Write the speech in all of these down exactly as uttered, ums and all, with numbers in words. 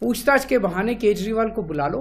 पूछताछ के बहाने केजरीवाल को बुला लो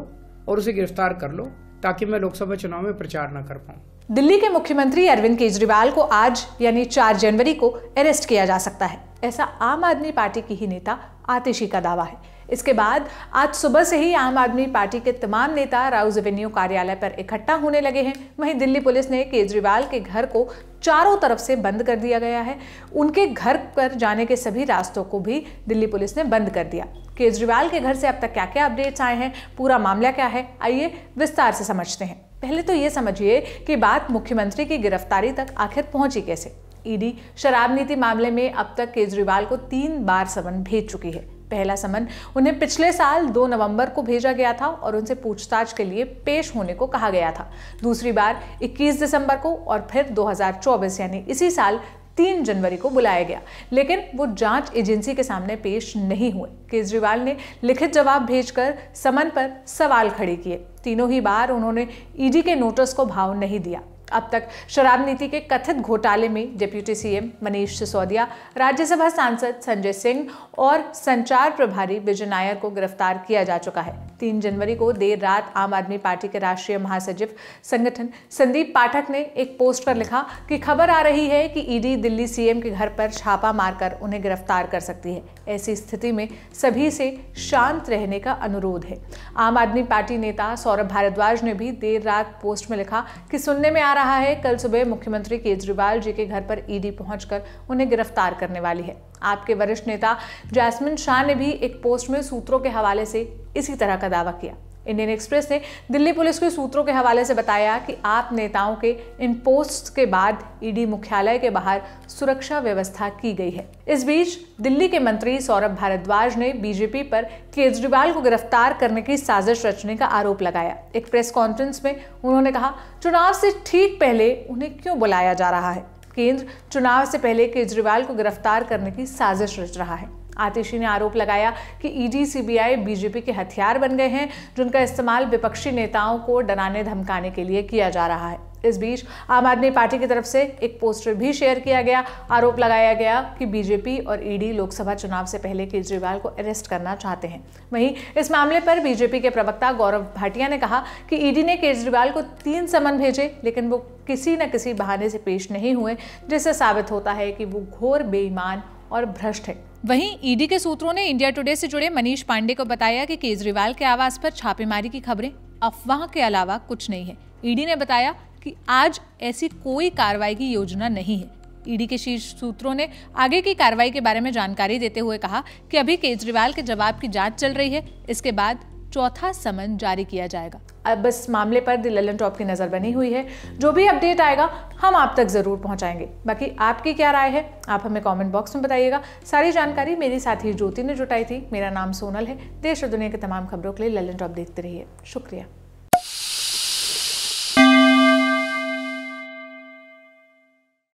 और उसे गिरफ्तार कर लो ताकि मैं लोकसभा चुनाव में प्रचार न कर पाऊं। दिल्ली के मुख्यमंत्री अरविंद केजरीवाल को आज यानी चार जनवरी को अरेस्ट किया जा सकता है, ऐसा आम आदमी पार्टी की ही नेता आतिशी का दावा है। इसके बाद आज सुबह से ही आम आदमी पार्टी के तमाम नेता राउज एवेन्यू कार्यालय पर इकट्ठा होने लगे हैं। वहीं दिल्ली पुलिस ने केजरीवाल के घर को चारों तरफ से बंद कर दिया गया है। उनके घर पर जाने के सभी रास्तों को भी दिल्ली पुलिस ने बंद कर दिया। केजरीवाल के घर से अब तक क्या क्या अपडेट्स आए हैं, पूरा मामला क्या है, आइए विस्तार से समझते हैं। पहले तो ये समझिए कि बात मुख्यमंत्री की गिरफ्तारी तक आखिर पहुंची कैसे। ईडी शराब नीति मामले में अब तक केजरीवाल को तीन बार समन भेज चुकी है। पहला समन उन्हें पिछले साल दो नवंबर को भेजा गया था और उनसे पूछताछ के लिए पेश होने को कहा गया था। दूसरी बार इक्कीस दिसंबर को और फिर दो हज़ार चौबीस यानी इसी साल तीन जनवरी को बुलाया गया, लेकिन वो जांच एजेंसी के सामने पेश नहीं हुए। केजरीवाल ने लिखित जवाब भेजकर समन पर सवाल खड़े किए। तीनों ही बार उन्होंने ईडी के नोटिस को भाव नहीं दिया। अब तक शराब नीति के कथित घोटाले में डिप्यूटी सीएम मनीष सिसोदिया, राज्यसभा सांसद संजय सिंह और संचार प्रभारी विजय नायर को गिरफ्तार किया जा चुका है। तीन जनवरी को देर रात आम आदमी पार्टी के राष्ट्रीय महासचिव संगठन संदीप पाठक ने एक पोस्ट पर लिखा कि खबर आ रही है कि ईडी दिल्ली सीएम के घर पर छापा मारकर उन्हें गिरफ्तार कर सकती है। ऐसी स्थिति में सभी से शांत रहने का अनुरोध है। आम आदमी पार्टी नेता सौरभ भारद्वाज ने भी देर रात पोस्ट में लिखा कि सुनने में आ रहा है कल सुबह मुख्यमंत्री केजरीवाल जी के घर पर ईडी पहुंचकर उन्हें गिरफ्तार करने वाली है। आपके वरिष्ठ नेता जैस्मिन शाह ने भी एक पोस्ट में सूत्रों के हवाले से इसी तरह का दावा किया। इंडियन एक्सप्रेस ने दिल्ली पुलिस के सूत्रों के हवाले से बताया कि आप नेताओं के इन पोस्ट्स के बाद ईडी मुख्यालय के बाहर सुरक्षा व्यवस्था की गई है। इस बीच दिल्ली के मंत्री सौरभ भारद्वाज ने बीजेपी पर केजरीवाल को गिरफ्तार करने की साजिश रचने का आरोप लगाया। एक प्रेस कॉन्फ्रेंस में उन्होंने कहा, चुनाव से ठीक पहले उन्हें क्यों बुलाया जा रहा है? केंद्र चुनाव से पहले केजरीवाल को गिरफ्तार करने की साजिश रच रहा है। आतिशी ने आरोप लगाया कि ईडी सीबीआई बीजेपी के हथियार बन गए हैं, जिनका इस्तेमाल विपक्षी नेताओं को डराने धमकाने के लिए किया जा रहा है। इस बीच आम आदमी पार्टी की तरफ से एक पोस्टर भी शेयर किया गया। आरोप लगाया गया कि बीजेपी और ईडी लोकसभा चुनाव से पहले केजरीवाल को अरेस्ट करना चाहते हैं। वहीं इस मामले पर बीजेपी के प्रवक्ता गौरव भाटिया ने कहा कि ईडी ने केजरीवाल को तीन समन भेजे, लेकिन वो किसी न किसी बहाने से पेश नहीं हुए, जिससे साबित होता है कि वो घोर बेईमान और भ्रष्ट है। वहीं ईडी के सूत्रों ने इंडिया टुडे से जुड़े मनीष पांडे को बताया कि केजरीवाल के आवास पर छापेमारी की खबरें अफवाह के अलावा कुछ नहीं है। ईडी ने बताया कि आज ऐसी कोई कार्रवाई की योजना नहीं है। ईडी के शीर्ष सूत्रों ने आगे की कार्रवाई के बारे में जानकारी देते हुए कहा कि अभी केजरीवाल के जवाब की जांच चल रही है, इसके बाद चौथा समन जारी किया जाएगा। अब इस मामले पर ललन टॉप की नजर बनी हुई है। जो भी अपडेट आएगा हम आप तक जरूर पहुंचाएंगे। बाकी आपकी क्या राय है, आप हमें कमेंट बॉक्स में बताइएगा। सारी जानकारी मेरी साथी ज्योति ने जुटाई थी। मेरा नाम सोनल है। देश और दुनिया की तमाम खबरों के लिए ललन टॉप देखते रहिए। शुक्रिया।